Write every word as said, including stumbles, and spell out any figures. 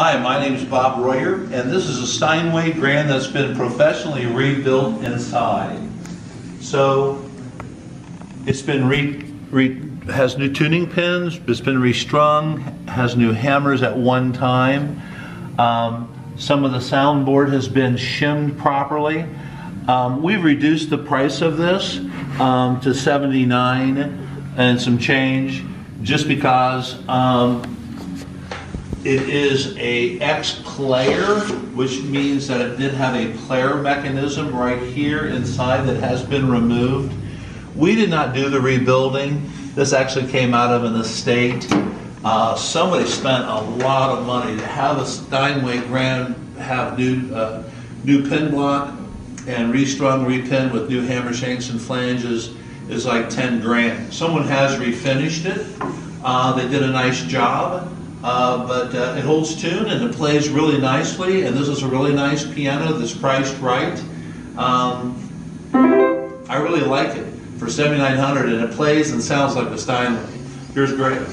Hi, my name is Bob Royer, and this is a Steinway grand that's been professionally rebuilt inside. So it's been re, re has new tuning pins, it's been restrung, has new hammers at one time. Um, some of the soundboard has been shimmed properly. Um, we've reduced the price of this um, to seventy-nine dollars and some change, just because um, it is a X player, which means that it did have a player mechanism right here inside that has been removed. We did not do the rebuilding. This actually came out of an estate. Uh, somebody spent a lot of money to have a Steinway grand have new uh, new pin block and restrung, repin with new hammer shanks and flanges is like ten grand. Someone has refinished it. Uh, they did a nice job. Uh, but uh, it holds tune and it plays really nicely, and this is a really nice piano that's priced right. Um, I really like it for seventy-nine hundred dollars, and it plays and sounds like a Steinway. Here's Greg.